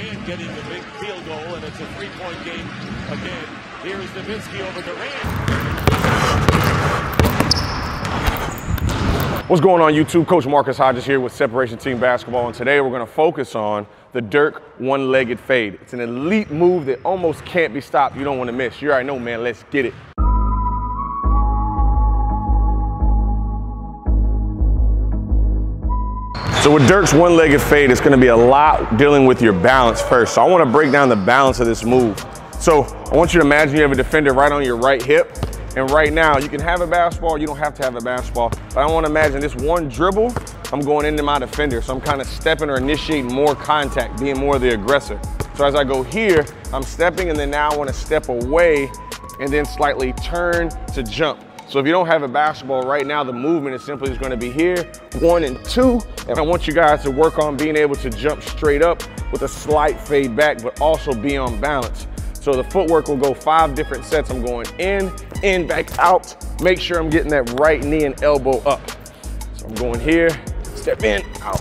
Durant getting the big field goal, and it's a three-point game again. Here is Nowitzki over Durant. What's going on, YouTube? Coach Marcus Hodges here with Separation Team Basketball, and today we're going to focus on the Dirk one-legged fade. It's an elite move that almost can't be stopped. You don't want to miss. You already know, man. Let's get it. So with Dirk's one-legged fade, it's gonna be a lot dealing with your balance first. So I wanna break down the balance of this move. So I want you to imagine you have a defender right on your right hip, and right now you can have a basketball, you don't have to have a basketball, but I wanna imagine this one dribble, I'm going into my defender. So I'm kinda stepping or initiating more contact, being more the aggressor. So as I go here, I'm stepping, and then now I wanna step away and then slightly turn to jump. So if you don't have a basketball right now, the movement is simply just gonna be here, 1 and 2. And I want you guys to work on being able to jump straight up with a slight fade back, but also be on balance. So the footwork will go 5 different sets. I'm going in, back out. Make sure I'm getting that right knee and elbow up. So I'm going here, step in, out.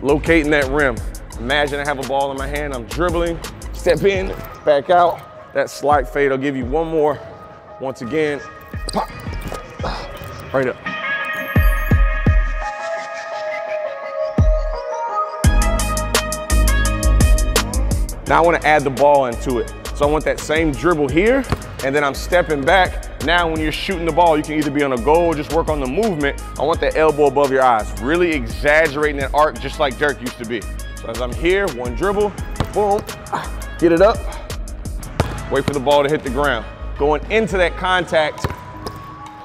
Locating that rim. Imagine I have a ball in my hand, I'm dribbling, step in, back out. That slight fade, I'll give you one more. Once again, pop, right up. Now I want to add the ball into it. So I want that same dribble here, and then I'm stepping back. Now when you're shooting the ball, you can either be on a goal or just work on the movement. I want that elbow above your eyes, really exaggerating that arc just like Dirk used to be. So as I'm here, one dribble, boom, get it up, wait for the ball to hit the ground. Going into that contact,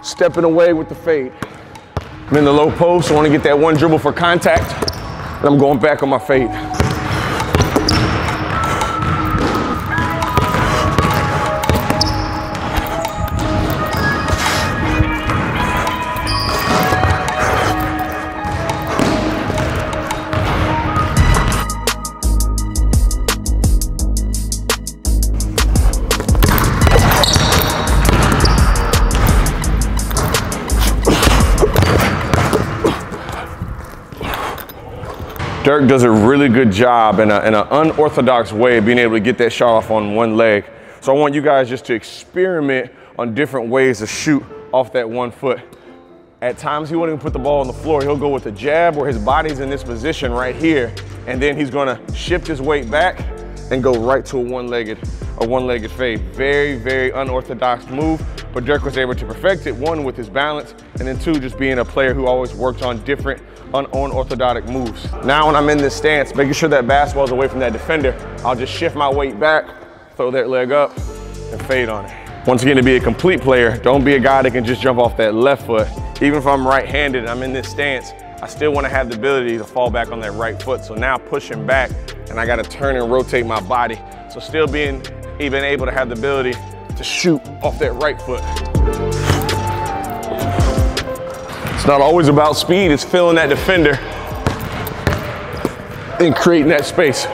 stepping away with the fade. I'm in the low post, I wanna get that one dribble for contact, and I'm going back on my fade. Dirk does a really good job in an unorthodox way of being able to get that shot off on one leg. So I want you guys just to experiment on different ways to shoot off that one foot. At times he won't even put the ball on the floor. He'll go with a jab where his body's in this position right here, and then he's gonna shift his weight back and go right to a one-legged fade. Very, very unorthodox move, but Dirk was able to perfect it, 1, with his balance, and then 2, just being a player who always works on different unorthodox moves. Now when I'm in this stance, making sure that basketball's away from that defender, I'll just shift my weight back, throw that leg up, and fade on it. Once again, to be a complete player, don't be a guy that can just jump off that left foot. Even if I'm right-handed and I'm in this stance, I still wanna have the ability to fall back on that right foot. So now pushing back, and I gotta turn and rotate my body. So still being even able to have the ability to shoot off that right foot. It's not always about speed, it's filling that defender and creating that space.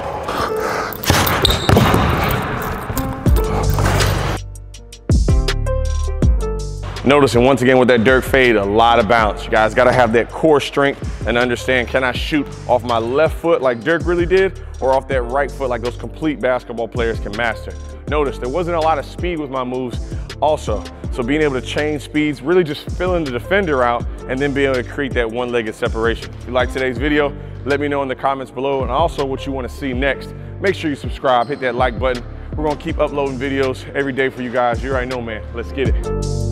Noticing once again with that Dirk fade, a lot of balance. You guys gotta have that core strength and understand, can I shoot off my left foot like Dirk really did, or off that right foot like those complete basketball players can master. Notice there wasn't a lot of speed with my moves also. So being able to change speeds, really just filling the defender out and then being able to create that one-legged separation. If you like today's video, let me know in the comments below, and also what you wanna see next. Make sure you subscribe, hit that like button. We're gonna keep uploading videos every day for you guys. You already know, man. Let's get it.